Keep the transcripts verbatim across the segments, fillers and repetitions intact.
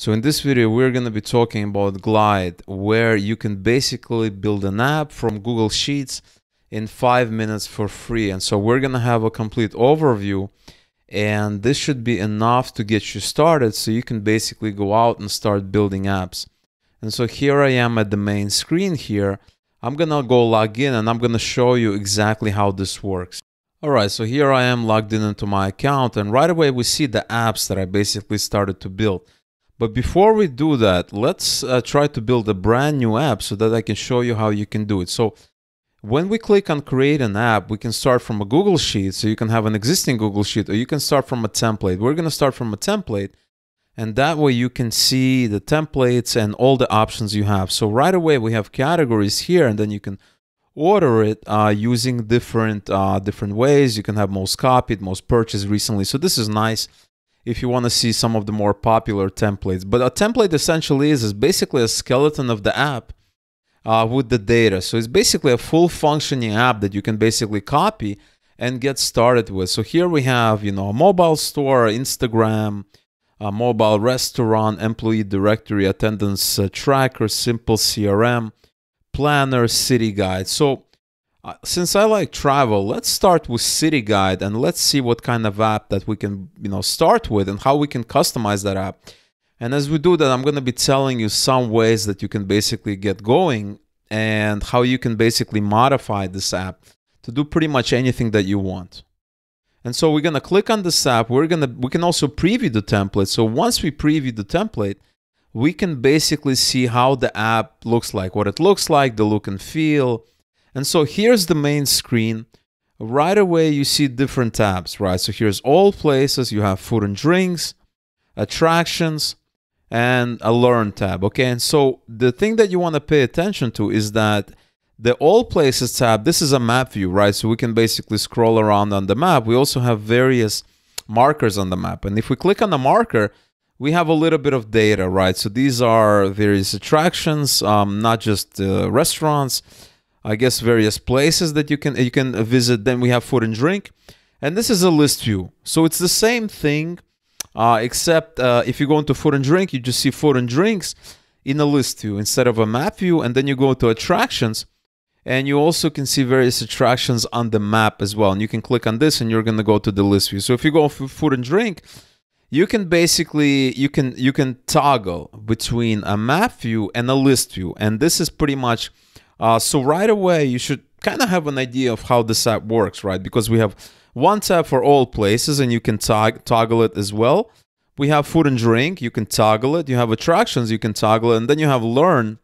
So in this video, we're going to be talking about Glide, where you can basically build an app from Google Sheets in five minutes for free. And so we're going to have a complete overview, and this should be enough to get you started so you can basically go out and start building apps. And so here I am at the main screen here. I'm going to go log in and I'm going to show you exactly how this works. All right, so here I am logged in into my account, and right away we see the apps that I basically started to build. But before we do that, let's uh, try to build a brand new app so that I can show you how you can do it. So when we click on create an app, we can start from a Google Sheet. So you can have an existing Google Sheet, or you can start from a template. We're going to start from a template, and that way you can see the templates and all the options you have. So right away we have categories here, and then you can order it uh, using different, uh, different ways. You can have most copied, most purchased recently. So this is nice if you want to see some of the more popular templates. But a template essentially is, is basically a skeleton of the app uh, with the data. So it's basically a full functioning app that you can basically copy and get started with. So here we have, you know, a mobile store, Instagram, a mobile restaurant, employee directory, attendance uh, tracker, simple C R M, planner, city guide. So Uh, since I like travel, let's start with City Guide, and let's see what kind of app that we can, you know, start with and how we can customize that app. And as we do that, I'm going to be telling you some ways that you can basically get going and how you can basically modify this app to do pretty much anything that you want. And so we're going to click on this app. We're going to, we can also preview the template. So once we preview the template, we can basically see how the app looks like, what it looks like, the look and feel. And so here's the main screen. Right away, you see different tabs, right? So here's all places. You have food and drinks, attractions, and a learn tab, okay? And so the thing that you want to pay attention to is that the all places tab, this is a map view, right? So we can basically scroll around on the map. We also have various markers on the map. And if we click on the marker, we have a little bit of data, right? So these are various attractions, um, not just uh, restaurants, I guess various places that you can you can visit. Then we have food and drink, and this is a list view. So it's the same thing, uh, except uh, if you go into food and drink, you just see food and drinks in a list view instead of a map view. And then you go to attractions, and you also can see various attractions on the map as well. And you can click on this, and you're going to go to the list view. So if you go for food and drink, you can basically you can you can toggle between a map view and a list view, and this is pretty much. Uh, so right away, you should kind of have an idea of how this app works, right? Because we have one tab for all places, and you can tog toggle it as well. We have food and drink, you can toggle it. You have attractions, you can toggle it. And then you have learn,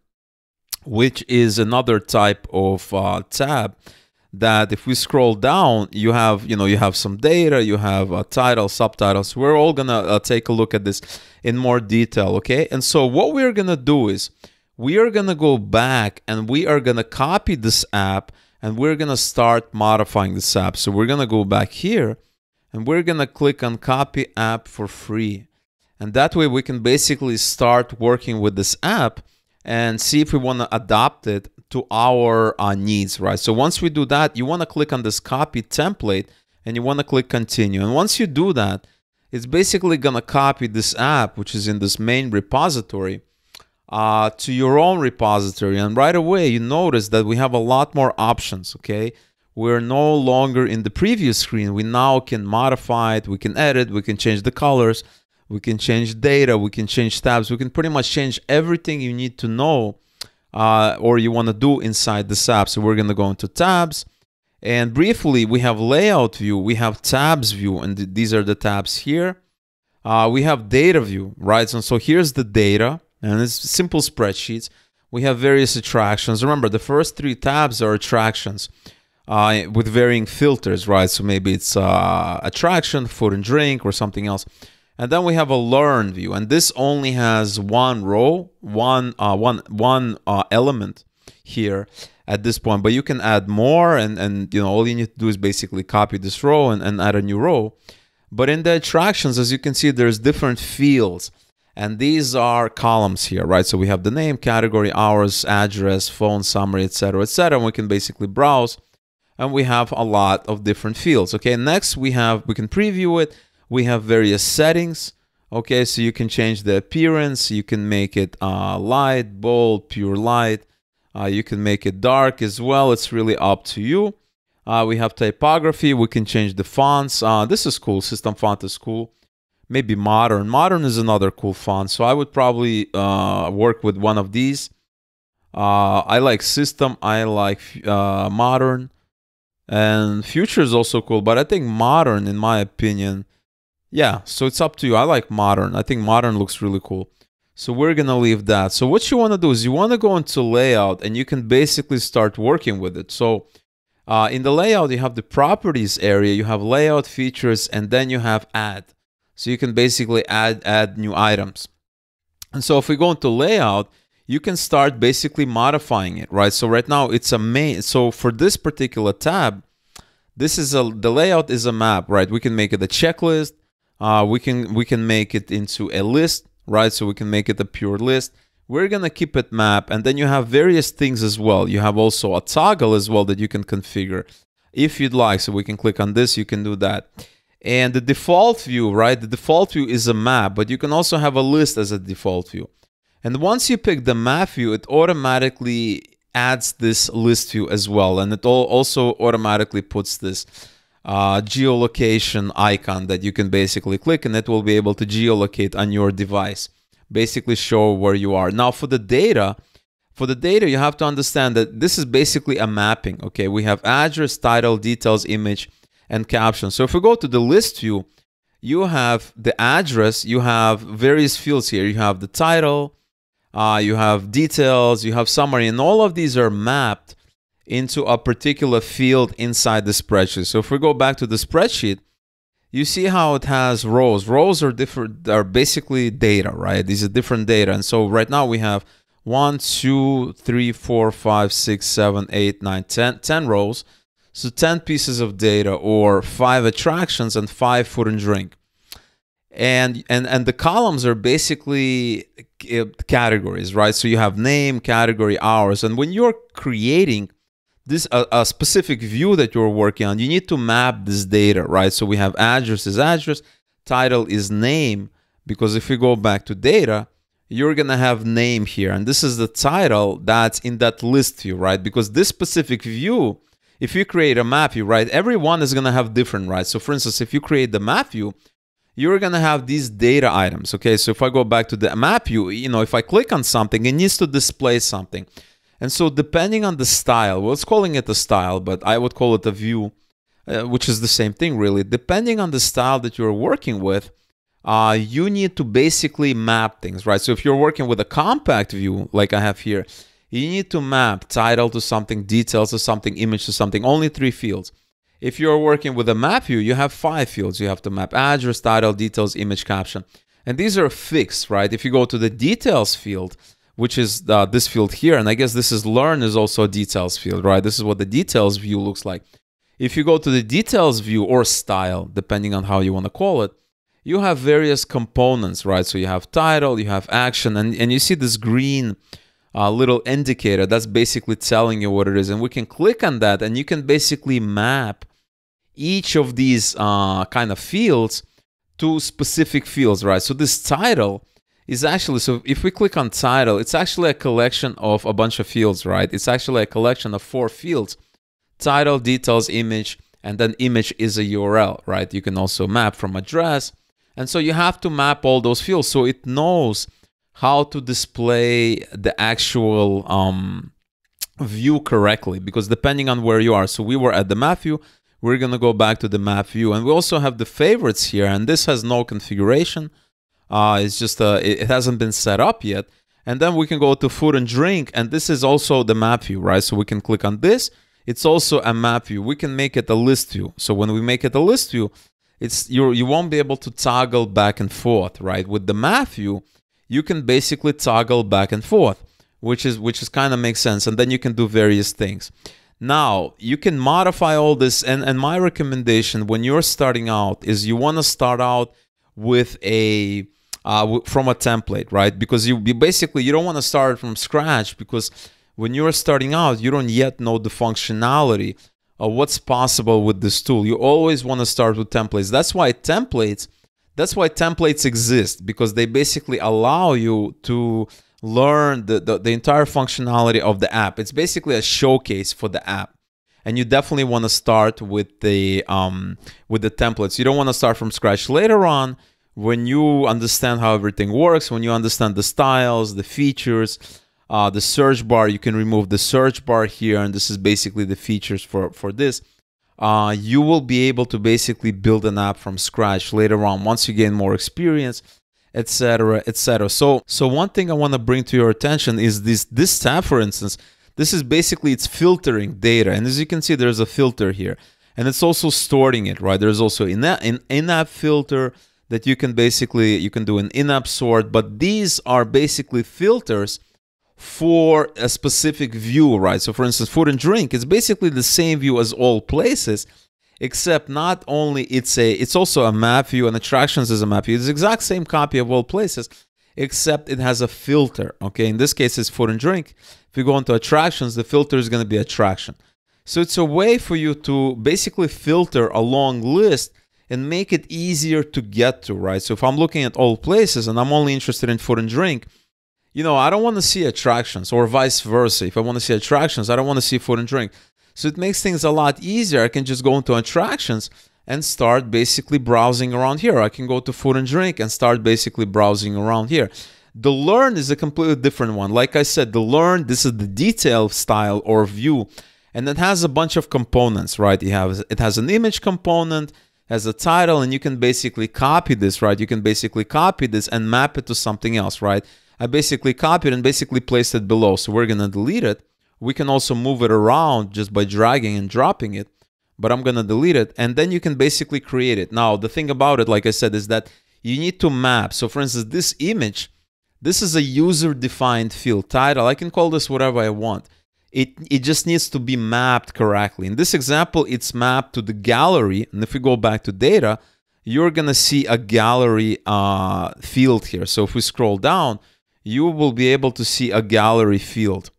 which is another type of uh, tab that if we scroll down, you have, you know, you have some data, you have a title, subtitles. We're all going to uh, take a look at this in more detail, okay? And so what we're going to do is, we are going to go back and we are going to copy this app, and we're going to start modifying this app. So we're going to go back here, and we're going to click on copy app for free. And that way we can basically start working with this app and see if we want to adapt it to our uh, needs, right? So once we do that, you want to click on this copy template, and you want to click continue. And once you do that, it's basically going to copy this app, which is in this main repository, Uh, to your own repository. And right away you notice that we have a lot more options, okay? We're no longer in the preview screen. We now can modify it, we can edit, we can change the colors, we can change data, we can change tabs, we can pretty much change everything you need to know uh, or you want to do inside this app. So we're going to go into tabs, and briefly we have layout view, we have tabs view, and th these are the tabs here. Uh, we have data view, right? So, so here's the data. And it's simple spreadsheets. We have various attractions. Remember, the first three tabs are attractions uh, with varying filters, right? So maybe it's uh, attraction, food and drink, or something else. And then we have a learn view, and this only has one row, one, uh, one, one uh, element here at this point. But you can add more, and and you know all you need to do is basically copy this row and, and add a new row. But in the attractions, as you can see, there's different fields. And these are columns here, right? So we have the name, category, hours, address, phone, summary, et cetera, et cetera. And we can basically browse, and we have a lot of different fields. Okay, next we have, we can preview it. We have various settings. Okay, so you can change the appearance, you can make it uh, light, bold, pure light, uh, you can make it dark as well, it's really up to you. Uh, we have typography, we can change the fonts, uh, this is cool, System Font is cool. Maybe Modern, Modern is another cool font, so I would probably uh, work with one of these. Uh, I like System, I like uh, Modern, and Future is also cool, but I think Modern, in my opinion, yeah, so it's up to you. I like Modern. I think Modern looks really cool. So we're going to leave that. So what you want to do is you want to go into layout and you can basically start working with it. So uh, in the layout, you have the properties area, you have layout features, and then you have add. So you can basically add, add new items. And so if we go into layout, you can start basically modifying it, right? So right now it's a main. So for this particular tab, this is a, the layout is a map, right? We can make it a checklist. Uh, we can we can make it into a list, right? So we can make it a pure list. We're gonna keep it map, and then you have various things as well. You have also a toggle as well that you can configure if you'd like. So we can click on this, you can do that. And the default view, right? The default view is a map, but you can also have a list as a default view. And once you pick the map view, it automatically adds this list view as well, and it all also automatically puts this Uh, geolocation icon that you can basically click, and it will be able to geolocate on your device, basically show where you are. Now for the data, for the data you have to understand that this is basically a mapping. Okay, we have address, title, details, image, and caption. So if we go to the list view, you have the address, you have various fields here, you have the title, uh, you have details, you have summary, and all of these are mapped into a particular field inside the spreadsheet. So if we go back to the spreadsheet, you see how it has rows. Rows are different, are basically data, right? These are different data. And so right now we have one, two, three, four, five, six, seven, eight, nine, ten, ten rows. So ten pieces of data, or five attractions and five food and drink. And, and, and the columns are basically categories, right? So you have name, category, hours. And when you're creating this a, a specific view that you're working on, you need to map this data, right? So we have address is address, title is name, because if we go back to data, you're gonna have name here, and this is the title that's in that list view, right? Because this specific view, if you create a map view, right, everyone is gonna have different, right? So for instance, if you create the map view, you're gonna have these data items, okay? So if I go back to the map view, you know, if I click on something, it needs to display something. And so depending on the style, well, it's calling it a style, but I would call it a view, uh, which is the same thing really. Depending on the style that you're working with, uh, you need to basically map things, right? So if you're working with a compact view, like I have here, you need to map title to something, details to something, image to something, only three fields. If you're working with a map view, you have five fields. You have to map address, title, details, image, caption. And these are fixed, right? If you go to the details field, which is uh, this field here, and I guess this is learn is also a details field, right? This is what the details view looks like. If you go to the details view or style, depending on how you want to call it, you have various components, right? So you have title, you have action, and, and you see this green uh, little indicator that's basically telling you what it is. And we can click on that, and you can basically map each of these uh, kind of fields to specific fields, right? So this title is actually, so if we click on title, it's actually a collection of a bunch of fields, right? It's actually a collection of four fields: title, details, image, and then image is a U R L, right? You can also map from address. And so you have to map all those fields so it knows how to display the actual um, view correctly, because depending on where you are. So we were at the map view, we're gonna go back to the map view, and we also have the favorites here, and this has no configuration. Uh, it's just, uh, it hasn't been set up yet. And then we can go to food and drink, and this is also the map view, right? So we can click on this. It's also a map view. We can make it a list view. So when we make it a list view, it's, you're, you won't be able to toggle back and forth, right? With the map view, you can basically toggle back and forth, which is, which is kind of makes sense. And then you can do various things. Now, you can modify all this. And, and my recommendation when you're starting out is you want to start out with a Uh, from a template, right? Because you, you basically, you don't want to start from scratch, because when you're starting out, you don't yet know the functionality of what's possible with this tool. You always want to start with templates. That's why templates, That's why templates exist, because they basically allow you to learn the, the, the entire functionality of the app. It's basically a showcase for the app. And you definitely want to start with the, um, with the templates. You don't want to start from scratch later on. When you understand how everything works, when you understand the styles, the features, uh, the search bar, you can remove the search bar here. And this is basically the features for, for this. Uh, you will be able to basically build an app from scratch later on once you gain more experience, et cetera, et cetera. So, so one thing I want to bring to your attention is this, this tab, for instance, this is basically, it's filtering data. And as you can see, there's a filter here, and it's also storing it, right? There's also an in-app filter that you can basically, you can do an in-app sort, but these are basically filters for a specific view, right? So for instance, food and drink, it's basically the same view as all places, except not only it's a, it's also a map view, and attractions is a map view. It's the exact same copy of all places, except it has a filter, okay? In this case, it's food and drink. If you go into attractions, the filter is gonna be attraction. So it's a way for you to basically filter a long list and make it easier to get to, right? So if I'm looking at all places and I'm only interested in food and drink, you know, I don't want to see attractions, or vice versa. If I want to see attractions, I don't want to see food and drink. So it makes things a lot easier. I can just go into attractions and start basically browsing around here. I can go to food and drink and start basically browsing around here. The learn is a completely different one. Like I said, the learn, this is the detail style or view, and it has a bunch of components, right? You have, it has an image component, has a title, and you can basically copy this, right? You can basically copy this and map it to something else, right? I basically copied and basically placed it below. So we're going to delete it. We can also move it around just by dragging and dropping it, but I'm going to delete it. And then you can basically create it. Now, the thing about it, like I said, is that you need to map. So for instance, this image, this is a user-defined field title. I can call this whatever I want. It, it just needs to be mapped correctly. In this example, it's mapped to the gallery. And if we go back to data, you're going to see a gallery uh, field here. So if we scroll down, you will be able to see a gallery field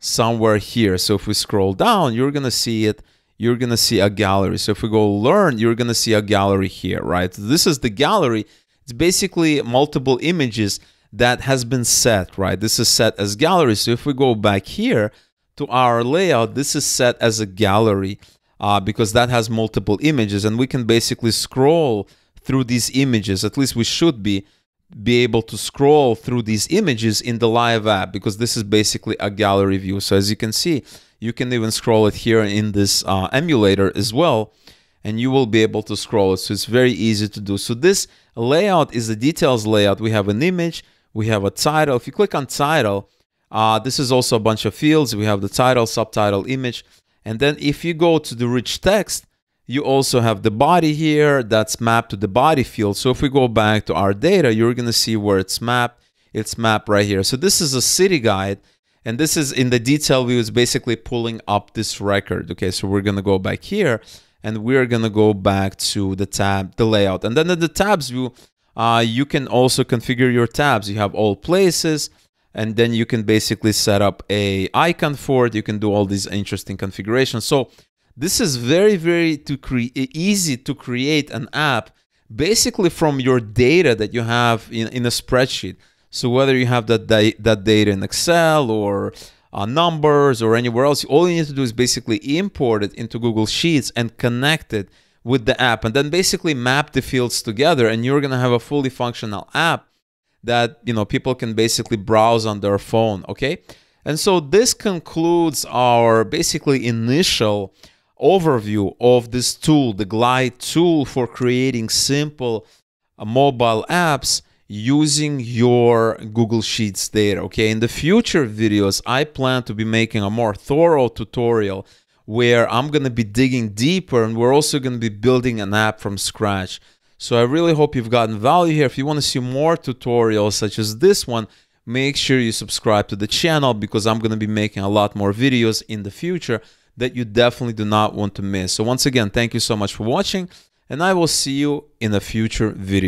somewhere here. So if we scroll down, you're going to see it. You're going to see a gallery. So if we go learn, you're going to see a gallery here, right? This is the gallery. It's basically multiple images that has been set, right? This is set as gallery. So if we go back here to our layout, this is set as a gallery uh, because that has multiple images, and we can basically scroll through these images. At least we should be. be able to scroll through these images in the live app, because this is basically a gallery view. So as you can see, you can even scroll it here in this uh, emulator as well, and you will be able to scroll it. So it's very easy to do. So this layout is the details layout. We have an image, we have a title. If you click on title, uh, this is also a bunch of fields. We have the title, subtitle, image. And then if you go to the rich text, you also have the body here that's mapped to the body field. So if we go back to our data, you're going to see where it's mapped. It's mapped right here. So this is a city guide, and this is in the detail view. It's basically pulling up this record. Okay, so we're going to go back here, and we're going to go back to the tab, the layout. And then in the tabs view, uh, you can also configure your tabs. You have all places, and then you can basically set up a icon for it. You can do all these interesting configurations. So this is very, very to cre- easy to create an app basically from your data that you have in, in a spreadsheet. So whether you have that, da that data in Excel or uh, numbers or anywhere else, all you need to do is basically import it into Google Sheets and connect it with the app, and then basically map the fields together, and you're going to have a fully functional app that, you know, people can basically browse on their phone, okay? And so this concludes our basically initial overview of this tool, the Glide tool for creating simple mobile apps using your Google Sheets data. Okay, in the future videos, I plan to be making a more thorough tutorial where I'm going to be digging deeper, and we're also going to be building an app from scratch. So I really hope you've gotten value here. If you want to see more tutorials such as this one, make sure you subscribe to the channel, because I'm going to be making a lot more videos in the future that you definitely do not want to miss. So once again, thank you so much for watching, and I will see you in a future video.